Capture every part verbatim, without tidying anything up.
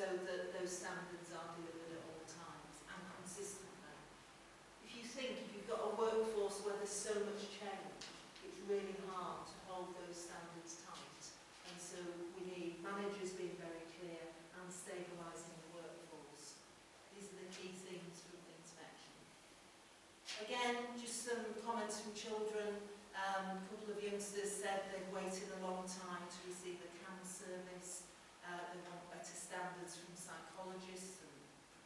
so that those standards are delivered at all times and consistently. If you think, if you've got a workforce where there's so much change, it's really hard to hold those standards tight. And so we need managers being very clear and stabilising the workforce. These are the key things from the inspection. Again, just some comments from children. Um, a couple of youngsters said they've waited a long time to receive the C A M service. Uh, they want better standards from psychologists and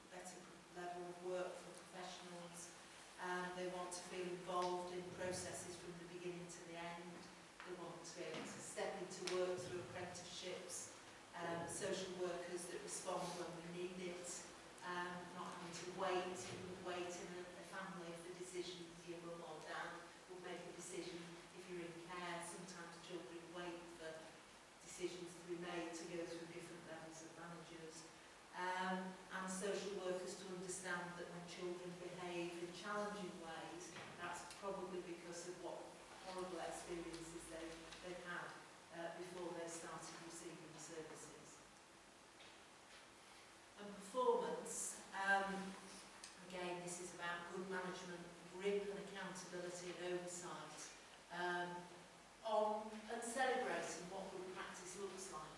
better level of work for professionals. Um, they want to feel involved in processes from the beginning to the end. They want to be able to step into work through apprenticeships, um, social workers that respond when we need it, um, not having to wait, wait in a, a family for decisions. Your mum or dad will make a decision if you're in care. Sometimes children wait for decisions to be made to go through different levels of managers. Um, and social workers to understand that when children behave in challenging ways, that's probably because of what horrible experiences they've, they've had uh, before they started receiving services. And performance, um, again, this is about good management, grip and accountability and oversight um, on and celebrating what good practice looks like.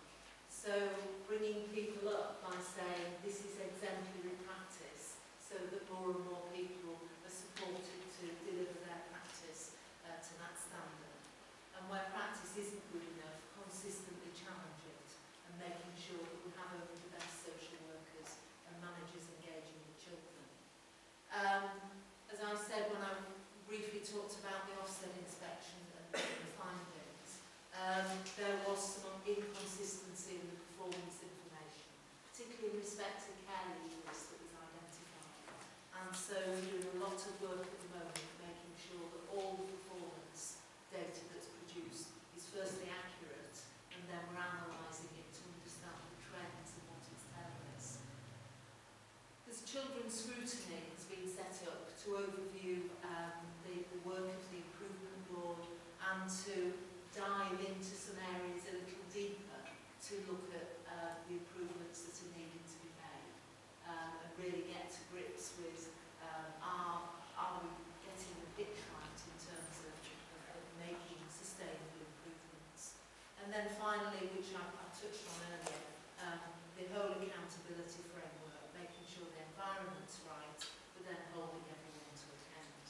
So bringing people up by saying this is exemplary practice, so that more and more people are supported to deliver their practice uh, to that standard. And where practice isn't good enough, consistently challenge it and making sure that we have only the best social workers and managers engaging with children. Um, as I said when I briefly talked about the Ofsted inspection and the findings, um, there was some inconsistency in the performance information, particularly in respect to care leavers that was identified. And so we're doing a lot of work at the moment making sure that all the performance data that's produced is firstly accurate, and then we're analysing it to understand the trends and what it's telling us. There's children's scrutiny that's been set up to overview um, the, the work of the improvement board and to dive into some areas a little deeper to look at uh, the improvements that are needed to be made um, and really get to grips with um, are, are we getting the picture right in terms of, of making sustainable improvements. And then finally, which I, I touched on earlier, um, the whole accountability framework, making sure the environment's right, but then holding everyone to account.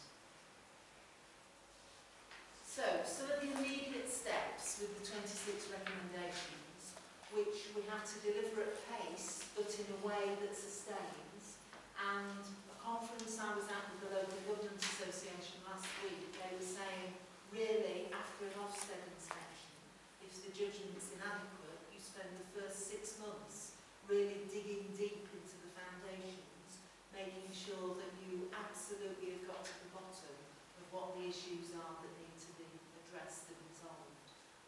So, some of the immediate steps with the twenty-six recommendations, which we have to deliver at pace, but in a way that sustains. And a conference I was at with the Local Government Association last week, they were saying, really, after an Ofsted inspection, if the judgment's inadequate, you spend the first six months really digging deep into the foundations, making sure that you absolutely have got to the bottom of what the issues are that need to be addressed and resolved.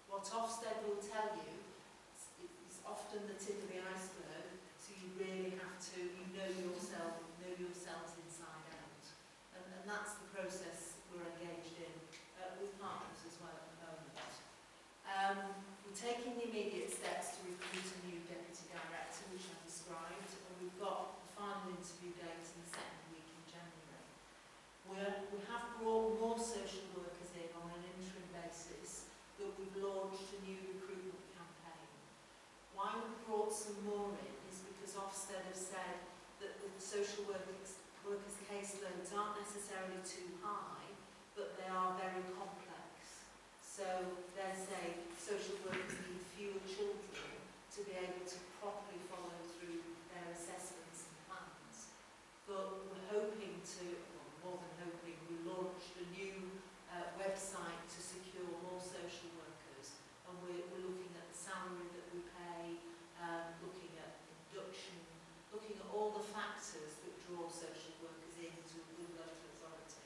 What Ofsted will tell you is often the tip of the iceberg, so you really have to, you know yourself, know yourselves inside out. And, and that's the process we're engaged in uh, with partners as well at the moment. Um, we're taking the immediate steps to recruit a new deputy director, which I described, and we've got the final interview date in the second week in January. We're, we have brought more social workers in on an interim basis, but we've launched a new recruitment campaign. Why we've brought some more in is because Ofsted have said that the social workers, workers' caseloads aren't necessarily too high, but they are very complex. So they say social workers need fewer children to be able to properly follow through their assessments and plans. But we're hoping to, well, more than hoping, we launched a new uh, website to secure more social workers, and we're, we're looking at the salary that we pay, um, looking at induction, looking at all the factors that draw social workers into a good local authority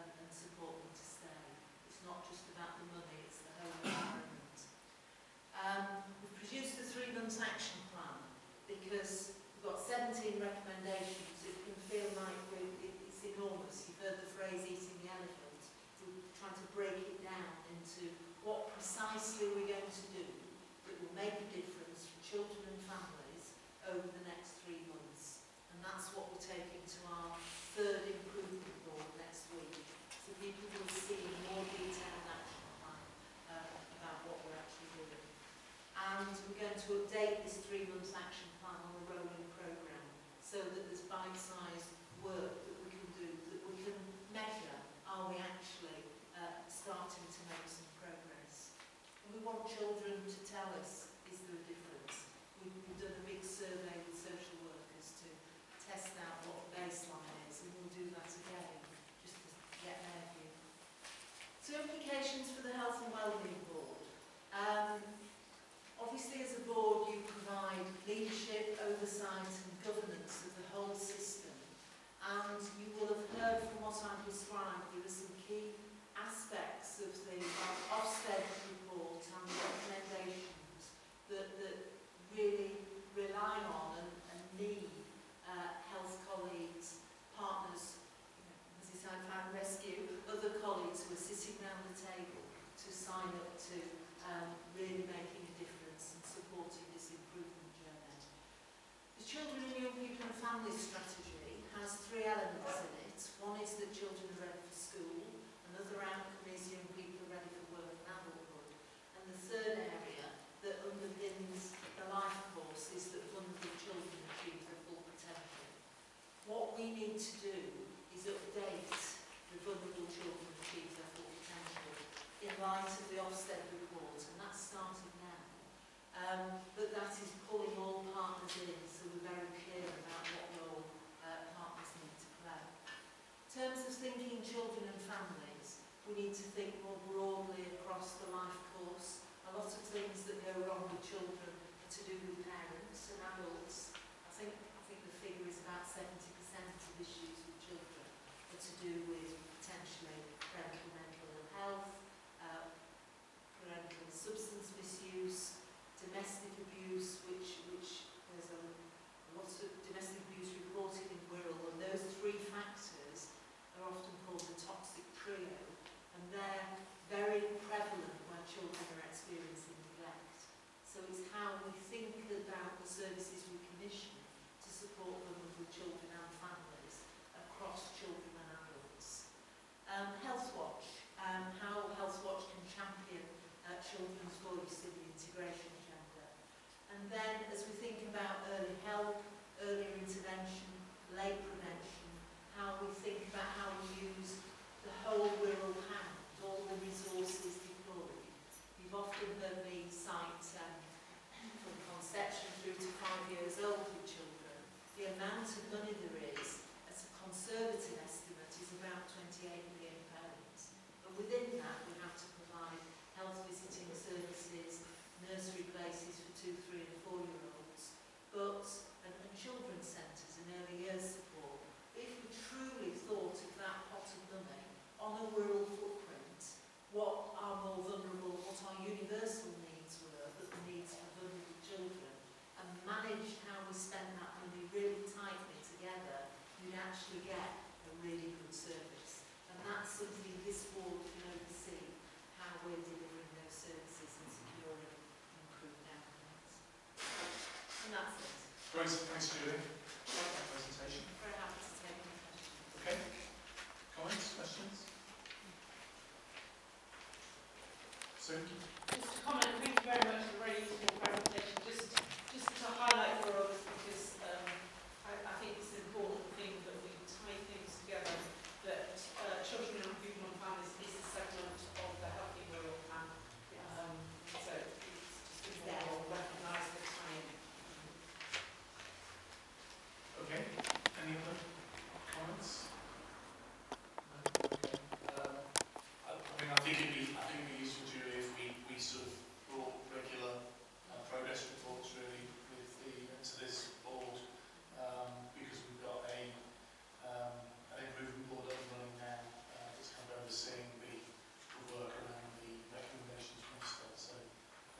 and, and support them to stay. It's not just about the money, it's the whole environment. Um, we've produced the three-month action plan because we've got seventeen recommendations. It can feel like we're children to tell us, is there a difference? We've done a big survey with social workers to test out what the baseline is, and we'll do that again, just to get their view. So implications for the Health and Wellbeing Board. Um, obviously as a board you provide leadership, oversight and governance of the whole system, and you will have heard from what I've described there are some key aspects of the uh, Ofsted report and the recommendations that, that really rely on and, and need uh, health colleagues, partners, you know, fire rescue, other colleagues who are sitting around the table to sign up to um, really making a difference and supporting this improvement journey. The Children and Young People and Families Strategy has three elements in it. One is that children are ready for school, another outcome is young people are ready for work and adulthood, and the third area that underpins the life course is that vulnerable children achieve their full potential. What we need to do is update the vulnerable children achieve their full potential in light of the Ofsted report, and that's starting now. Um, but that is pulling all partners in, so we're very clear about what role uh, partners need to play. In terms of thinking children and families, we need to think more broadly across the life course. A lot of things that go wrong with children are to do with parents and adults. I think, I think the figure is about seventy percent of issues with children are to do with potentially parental mental ill health, uh, parental substance misuse, domestic abuse, which, which there's a, a lot of domestic abuse reported in Wirral, and those three factors are often called the toxic trio. And they're very prevalent when children are experiencing neglect. So it's how we think about the services we commission to support them with children and families across children and adults. Um, Health Watch, um, how Health Watch can champion uh, children's voice in the integration agenda. And then as we think about early help, early intervention, late prevention, how we think about how we use the whole Wirral hand, all the resources deployed. You've often heard me cite um, from conception through to five years old with children. The amount of money there is, as a conservative estimate, is about twenty-eight million pounds. And within that, we have to provide health visiting services, nursery places for two, three and four year olds, but and, and children's centres and early years support. If we truly thought of that pot of money, on a Wirral footprint, what are more vulnerable, what our universal needs were, but the needs of vulnerable children, and managed how we spend that money really tightly together, you'd actually get a really good service. And that's something this board can oversee, how we're delivering those services and securing improved outcomes. And that's it. Great, thanks Julia. Like that presentation. Very happy to take any questions. Okay. Comments, questions? Just a comment, thank you very much for a very useful presentation. Just, just to highlight for us, because um, I, I think it's an important thing that we tie things together, that uh, children and people and families is a segment of the Healthy Wirral Plan. Um, so it's just important to recognise the time. Okay, any other comments? I think it'd be, I think it'd be useful, Julie, if we, we sort of brought regular uh, progress reports really with the, to this board, um, because we've got a, um, an improvement board up and running now uh, that's kind of overseeing the, the work around the recommendations from Ofsted. So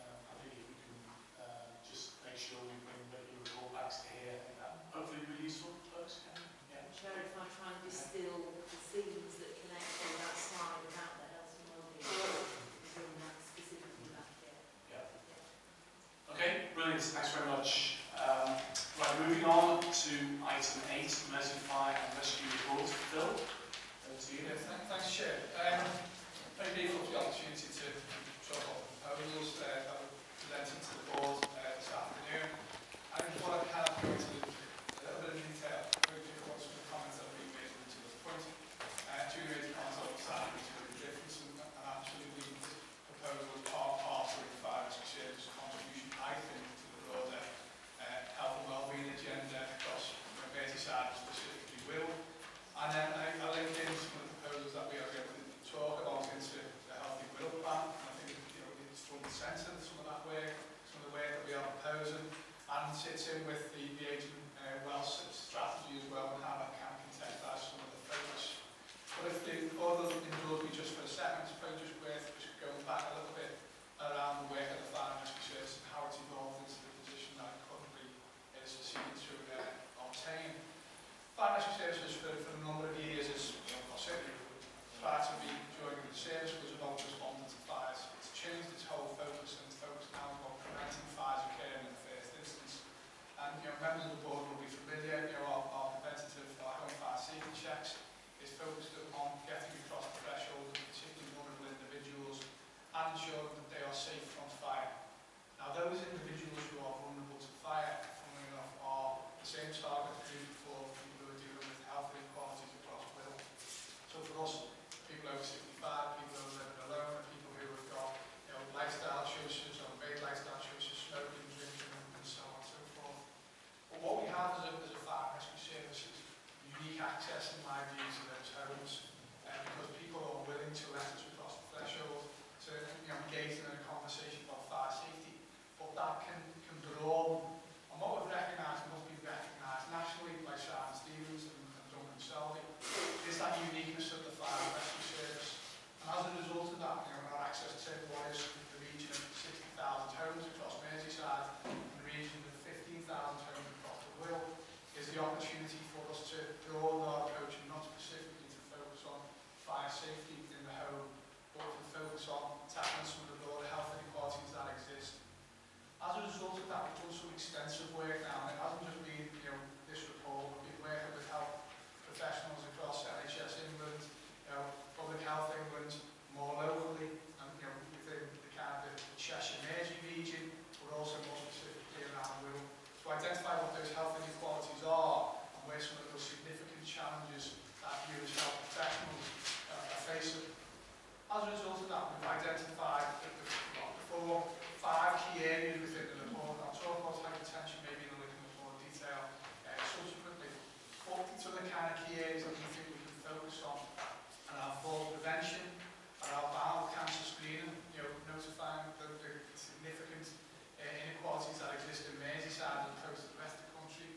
um, I think if we can uh, just make sure we bring regular report backs to here, I think that hopefully will be useful to folks. Yeah. Yeah. I'm sure if I try and distill the themes that connect to that slide about that. Okay, brilliant, thanks very much. Um, right, moving on to item eight, emergency fire and rescue report. Phil, over to you. Yeah, th thanks, Chair. Um, very grateful for the opportunity to drop off the proposals uh, that were presented to the board uh, this afternoon. And what I have going to a little bit of detail, we're going to pick up some of the comments that have been made to this point. Uh, two raised comments on the side, which is really different, and actually the proposals are part of the fire. that uniqueness of the fire rescue service. And as a result of that, you know, we've got access to lawyers from the region of sixty thousand homes across Merseyside and the region of fifteen thousand homes across the world, is the opportunity for us to broaden our approach and not specifically to focus on fire safety within the home, but to focus on tackling some of the broader health inequalities that exist. As a result of that, we've done some extensive work now, and it hasn't just been, you know, this report. We've been working with health professionals across N H S England, you know, Public Health England, more locally, and you know, within the kind of the Cheshire Mersey region, but also more specifically around Wirral, to identify what those health inequalities are and where some of those significant challenges that you as health professionals uh, are facing. As a result of that, we've identified the, the, the four, five key areas within the report. I'll talk about hypertension maybe in a little bit more detail uh, subsequently. But to the kind of key areas that we think we can focus on around fall prevention, around bowel cancer screening, you know, notifying the, the significant uh, inequalities that exist in Merseyside as opposed to the rest of the country,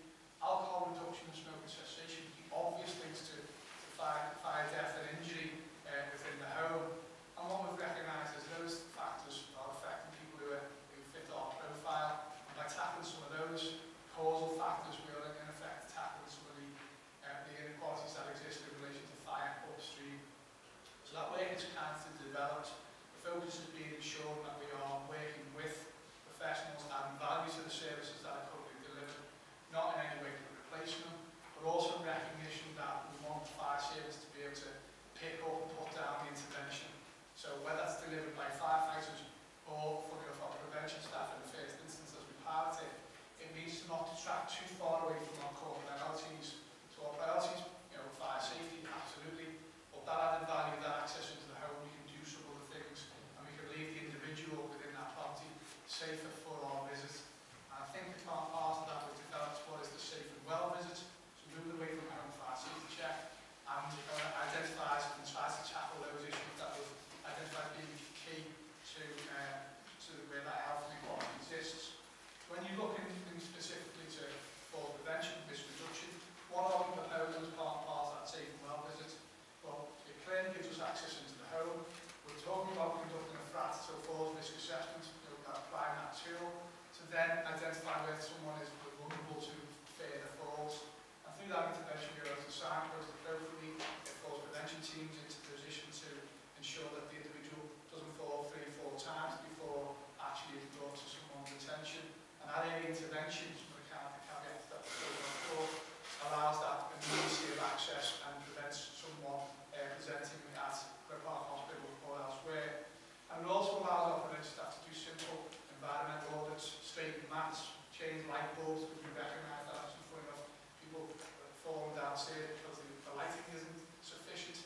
alcohol reduction and smoking cessation, the obvious things to, to fire, fire death and injury uh, within the home. And what we've recognised is those factors are affecting people who, are, who fit our profile, and by tackling some of those causal factors, we are in effect tackling some of the, uh, the inequalities that exist in relation to fire upstream. So that way it's kind of developed. The focus has been ensuring that we are working with professionals adding value to the services that are currently delivered, not in any way to replace them, but also recognition that we want the fire service to be able to pick up and put down the intervention. So whether that's delivered by firefighters or fully off our prevention staff in the first instance as we pilot it, it means to not detract too far away from our core priorities. So our priorities, you know, fire safety, absolutely, but that added value, that access into the home, we can do some other things, and we can leave the individual within that property safer for our visit. And I think as part of that we've developed what is the safe and well visit, so moving away from home fire safety check, and uh, identifies and tries to tackle those issues that we've identified being key to, uh, to where that health inequality exists. When you look in, in specifically to for prevention and risk reduction, what are we proposing as part and parcel of that safe and well visit? Well, it clearly gives us access into the home. We're talking about conducting a F R A T, so falls risk assessment, you know, that applying that tool to then identify whether someone is vulnerable to further falls. And through that intervention, we're able to signpost appropriately the falls prevention teams into position to ensure that the individual doesn't fall three or four times before actually is brought to someone's attention. And that area intervention, some of the kind of caveats that we're talking about, allows that immediacy of access and prevents someone uh, presenting at Grey Park Hospital or elsewhere. And it also allows our prevention staff to do simple environmental audits, straighten mats, change light bulbs, because we recognise that actually, funny enough, people fall downstairs because the, the lighting isn't sufficient.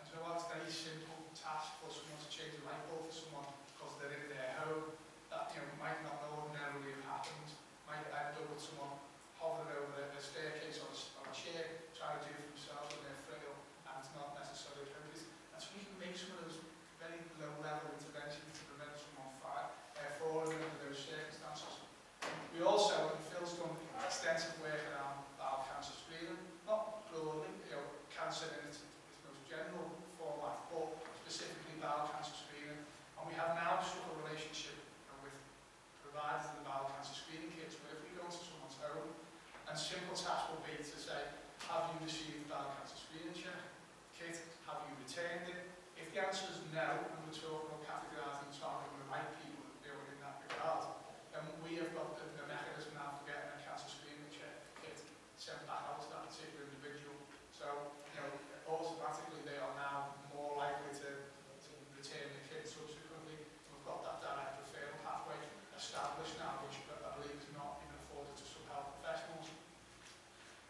And so it's a very simple task for someone to change a light bulb for someone because they're in their home, that, you know, might not ordinarily have happened, might end up with someone hovering over a staircase or a, or a chair, trying to do it for themselves when they're frail and it's not necessarily appropriate. And so we can make some of those very low level interventions to prevent someone fire, uh, falling under those circumstances. We also, and Phil's done extensive work around bowel cancer screening, not broadly, you know, cancer in its general format, but specifically bowel cancer screening. And we have now sort of a relationship, you know, with providers in the bowel cancer screening kits, where if we go into someone's home, and simple task will be to say, have you received the bowel cancer screening check kit? Have you retained it? If the answer is no, and we're talking about categorising and targeting the right people in that regard, then we have got the, the mechanism now for getting a cancer screening check kit sent back out to that particular individual. So, you know, automatically they are now more likely to, to retain the kit subsequently. We've got that direct referral pathway established now, which I believe is not even afforded to some health professionals.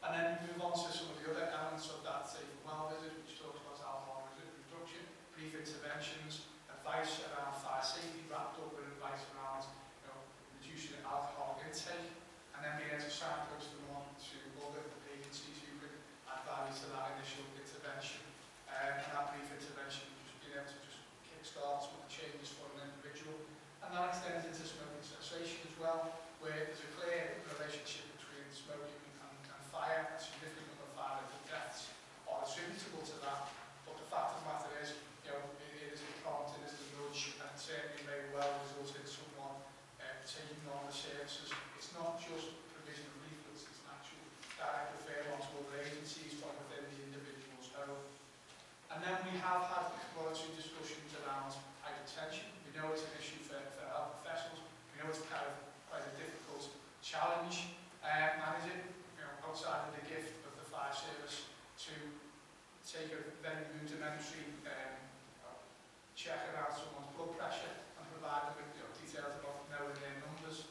And then we move on to some of the other elements of that safe and well visit, which talks about alcohol reduction, brief interventions, advice around fire safety wrapped up with advice around, you know, reducing alcohol intake, and then being able to signpost them on to other agencies who can add value to that initial intervention, um, and that brief intervention just being able to just kickstart some of the changes for an individual. And that extends into smoking cessation as well, where there's a clear relationship between smoking and, and fire, and significant number of fire deaths are attributable to that, then we have had exploratory discussions around hypertension. We know it's an issue for, for health professionals. We know it's kind of quite a difficult challenge uh, managing, you know, outside of the gift of the fire service to take a very rudimentary um, check around someone's blood pressure and provide them with, you know, details about knowing their numbers.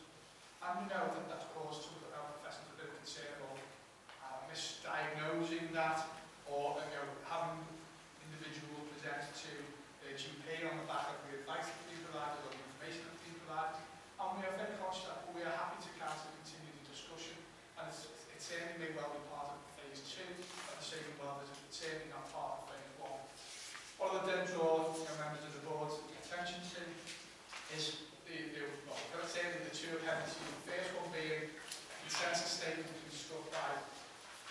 And we know that that's caused some of the health professionals a bit of concern about uh, misdiagnosing that, or you know, having individuals present to a G P on the back of the advice that we provided or the information that we provided. And we are very conscious that we are happy to counsel continue the discussion, and it's, it certainly may well be part of phase two, and certainly well is certainly not part of phase one. What I then draw members of the board's attention to is the, the well, can I say the two appendixes, the first one being a consensus statement constructed by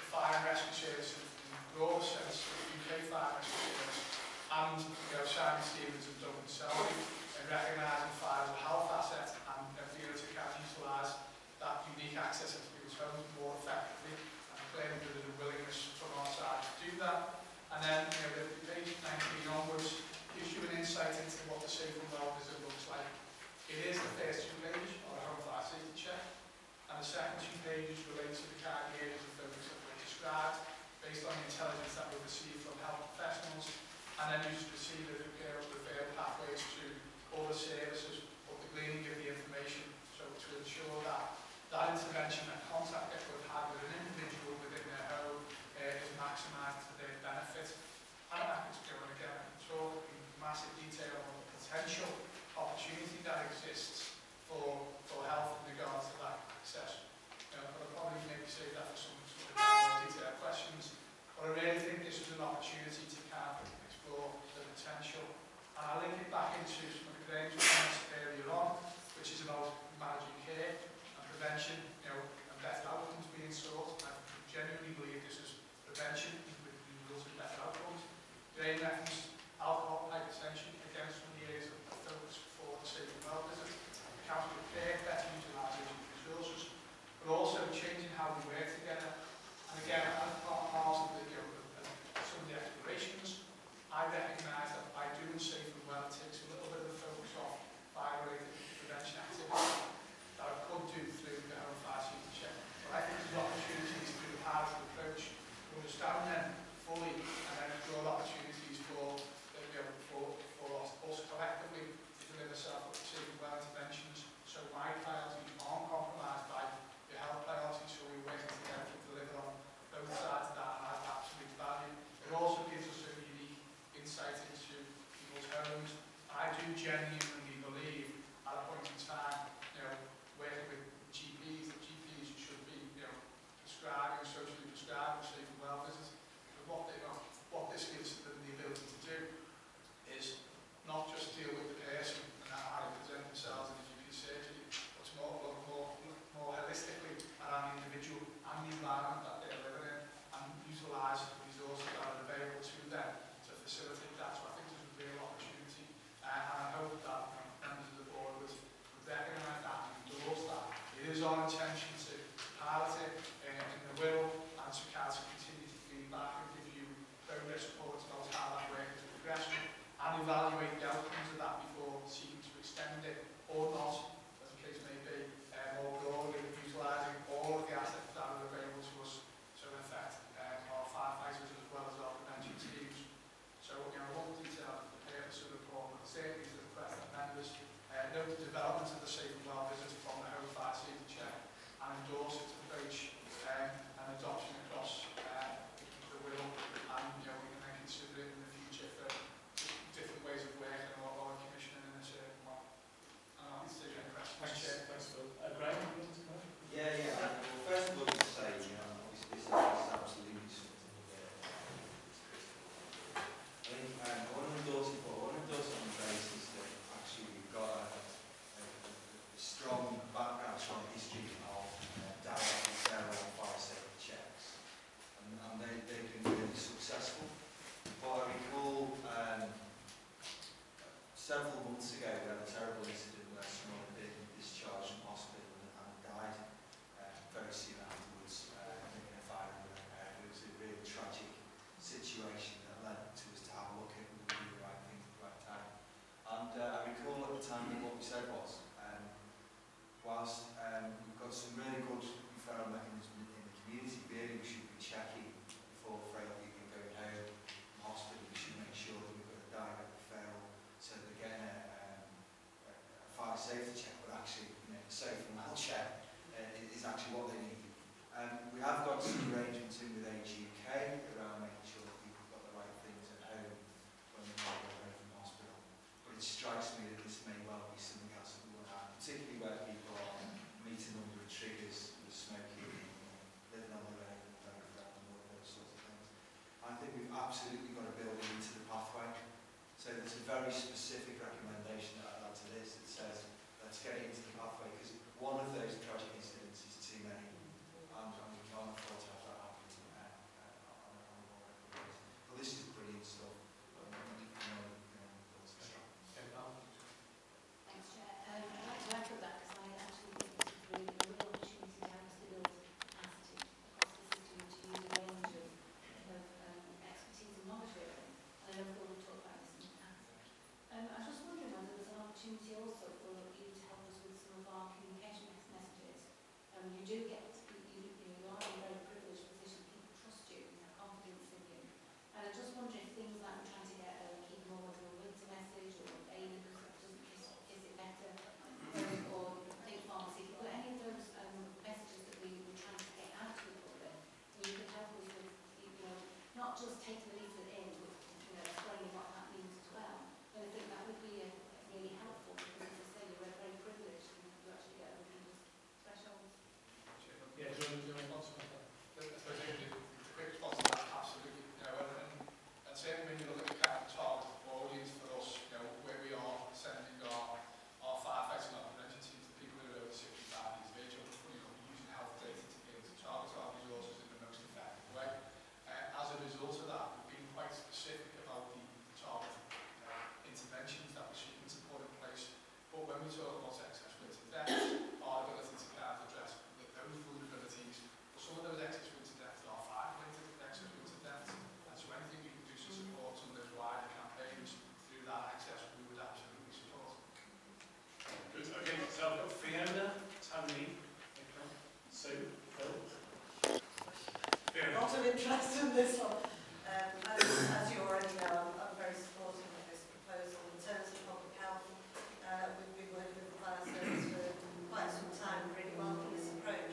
the Fire and Rescue Service in the broader sense of the U K Fire and Rescue Service, and you know, Simon Stevens and Duncan Selby, and recognising fire as a health asset and the ability to utilise that unique access into people's homes more effectively, and claiming that there's a willingness from our side to do that. And then, you know, the page nineteen onwards gives you an insight into what the safe and well visit looks like. It is the first two pages on the home fire safety check, and the second two pages relate to the key areas of focus that were described based on the intelligence that we received from health professionals, and then you just see the referral pathways to other services or the gleaning of the information, so to ensure that that intervention and contact that we've had with an individual within their home is maximised to their benefit. And I could go on again and talk in massive detail on the potential opportunity that exists for, for health in regards to that access. You know, but I'll probably maybe save that for some sort of more detailed questions. But I really think this is an opportunity to kind of explore the potential. And I'll link it back into some of Graham's comments earlier on, which is about managing care and prevention, you know, and better outcomes being sought. I genuinely believe this is prevention with resulting better outcomes. Graham referenced alcohol, hypertension, again some of the areas of the focus for the safe and well visit, accountable care, better utilisation of resources, but also changing how we work together. And again, as part of the, you know, some of the explorations, I recognise that by doing safe and well, it takes a little bit of focus off fire-related prevention activities that I could do through the home fire safety check. But I think there's opportunities through the pilot approach. Understand then absolutely got to build it into the pathway. So there's a very specific recommendation that I add to this that says, let's get it into the pathway, because one of those tragic incidents is too many, and, and we can't afford to have that happen uh, uh, on a more regular basis. But this is brilliant stuff. Um, Thanks, Chair. Um, I'd like to add to that, because I actually think this is really a real opportunity to have us to build capacity across the system to use a range of, of um, expertise and knowledge, really. And I know we've already talked about this in the past. Um, I was just wondering whether there was an opportunity also for you to help us with some of our communication messages. Um, you do get to be, you, you are in a very privileged position, people trust you and have confidence in you. And I'm just wondering if things like we're trying to get a keep more of a winter message or a doesn't kiss, is it better, or think pharmacy, or any of those um, messages that we were trying to get out to people, that you could help us with, you know, not just taking the leaflet in, but you know, explaining what that means as well. But I think that would be a, really helpful, because as I say, you're very privileged and you actually get other people's thresholds. Yeah, do you want to respond to that? I think the quick response to that, absolutely. You know, and, and certainly when you look at the kind of target audience for us, you know, where we are sending our, our firefighters and our prevention teams, the people who are over sixty-five years of age, you know, using health data to be able to target our resources in the most effective way. Uh, as a result of that, we've been quite specific about the target uh, interventions that we're seeking to put in place. But when we talk about excess winter deaths, our ability to kind of address those vulnerabilities, but some of those excess winter deaths are fire-related excess winter deaths, and so anything we can do to support some of those wider campaigns through that access, we would absolutely support. Good. Okay, so I've got Fiona, Tony, Sue, Phil. A lot of interest in this one. Um, as, as you already know, I'm, I'm very supportive of this proposal. In terms of public health, uh, we've been working with the fire service for quite some time, really welcome this approach. I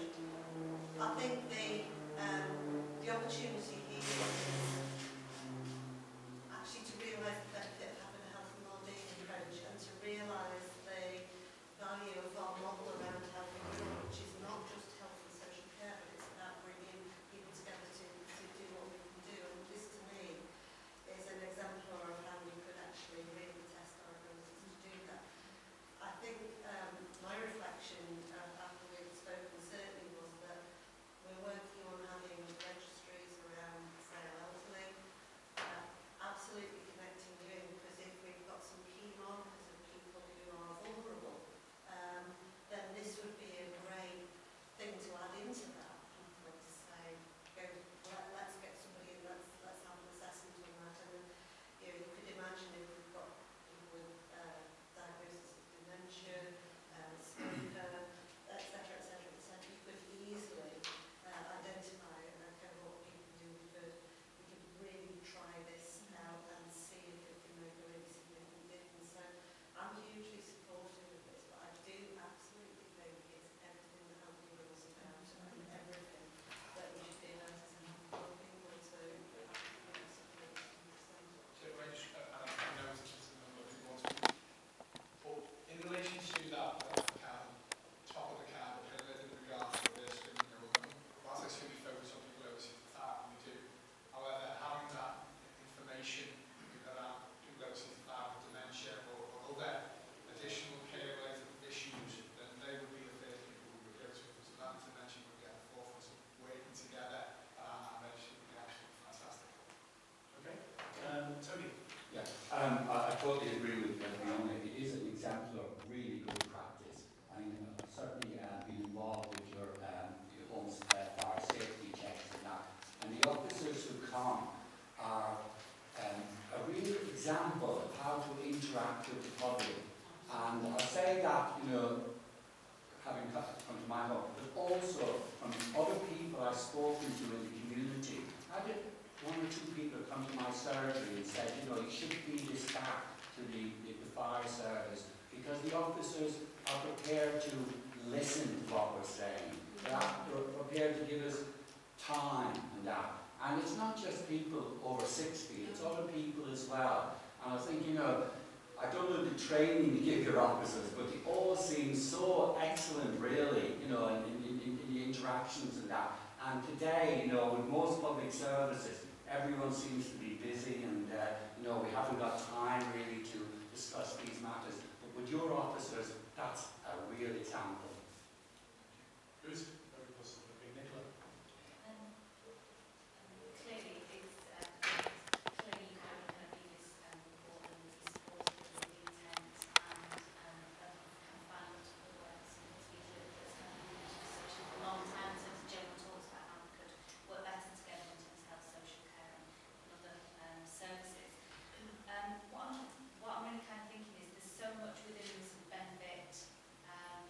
think the, um, the opportunity here is actually to realise the benefit of having a health and wellbeing approach, and to realise the value of our model around health and wellbeing, which is not just health and social care, but it's about bringing people together to, to do what we can do. And this, to me, is an exemplar of how we could actually really test our abilities to do that. I think um, my reflection uh, after we had spoken certainly was that we're working on having registries around frail elderly, uh, absolutely connecting you, because if we've got some key markers of people who are vulnerable, um, then this would be a great thing to add into that. People to say, go, let, let's get somebody in, let's, let's have an assessment on that. And then, you know, you could imagine if we've got people with uh, diagnosis of dementia, um, smoker, et cetera, et cetera, et cetera, you could easily uh, identify a cohort of people who could, we could really try this out and see if it can make a really significant difference. So I'm hugely supportive of this, but I do absolutely think it's everything that health and wellbeing is about, and everything that we should be about as a health and wellbeing people to support. So I just, uh, and I know it's just a number of people want to, but in relation to that, uh, top of the cab, in regards to this, and you know, whilst I assume we focus on people over sixty-five, and we do. However, having that information around people over sixty-five with dementia or, or other additional care-related issues, then they would be the first people who would go to, because that intervention would get the forefront of working together, uh, and that would be absolutely fantastic. Okay, um, Tony? Yeah, um, I, I totally agree with Fiona. It is an example of really good practice. I mean, uh, certainly uh, be involved with your um, your home's uh, fire safety checks and that. And the officers who come are um, a real example of how to interact with the public. And I say that, you know, having come to my home, but also from other people I've spoken to in the community. I did one or two people come to my surgery and said, you know, you should be this back to the, the, the fire service, because the officers are prepared to listen to what we're saying. They're prepared to give us time and that. And it's not just people over sixty, it's other people as well. And I think, you know, I don't know the training you give your officers, but they all seem so excellent, really, you know, in, in, in the interactions and that. And today, you know, with most public services, everyone seems to be busy, and uh, you know, we haven't got time really to discuss these matters. But with your officers, that's a real example. Bruce? What I'm really kind of thinking is there's so much within this benefit um,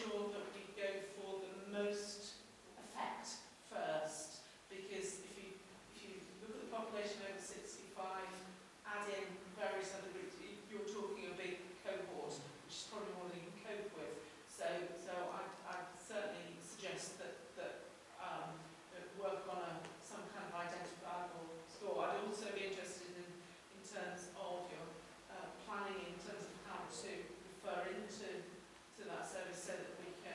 sure that we go for the most effect first, because if you, if you look at the population over sixty-five, add in various other groups, you're talking a big cohort, which is probably more than you can cope with. So, so I, I certainly suggest that, that um, work on a, some kind of identifiable score. I'd also be interested in, in terms of your uh, planning, in terms of how to refer into to that service so that we can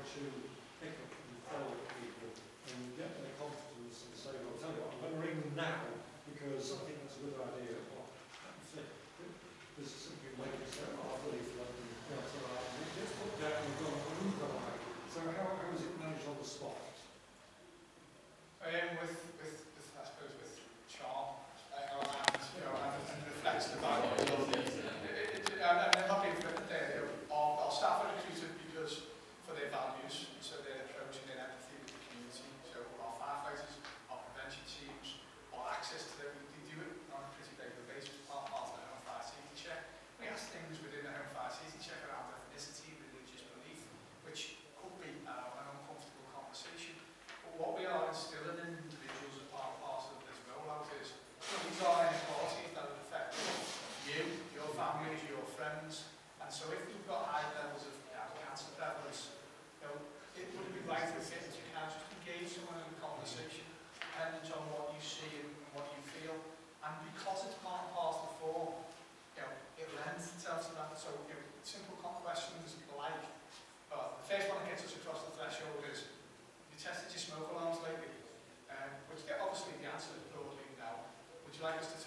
to pick up and follow people and get their confidence and say, well, tell you what, I'm going to ring them now because I think that's a good idea. Well, there's something like this, oh, I believe that, that's all right. Let's put down and go and go away. So how, how is it managed on the spot? Um, with, with, with, I suppose, with charm and, you know, and, and reflection about what you love. And they're not being threatened, they're all, our staff are recruited because for their values, so they're approaching their empathy with the community. So all our firefighters, our prevention teams, our access to them, they do it on a pretty regular basis, part of the home fire safety check. We ask things within the home fire safety check around ethnicity, religious belief, which could be uh, an uncomfortable conversation. But what we are instilling in individuals as part of this rollout is, well, these are inequalities that would affect you, your families, your friends, and so if you've got high levels of cancer prevalence, you know, it would be right to fit that you can just engage someone in a conversation, depending on what you see and what you feel, and because it's part and parcel of the form, you know, it lends itself to that. So, you know, simple questions like, well, the first one that gets us across the threshold is, you tested your smoke alarms lately, um, which obviously the answer is broadly now. Would you like us to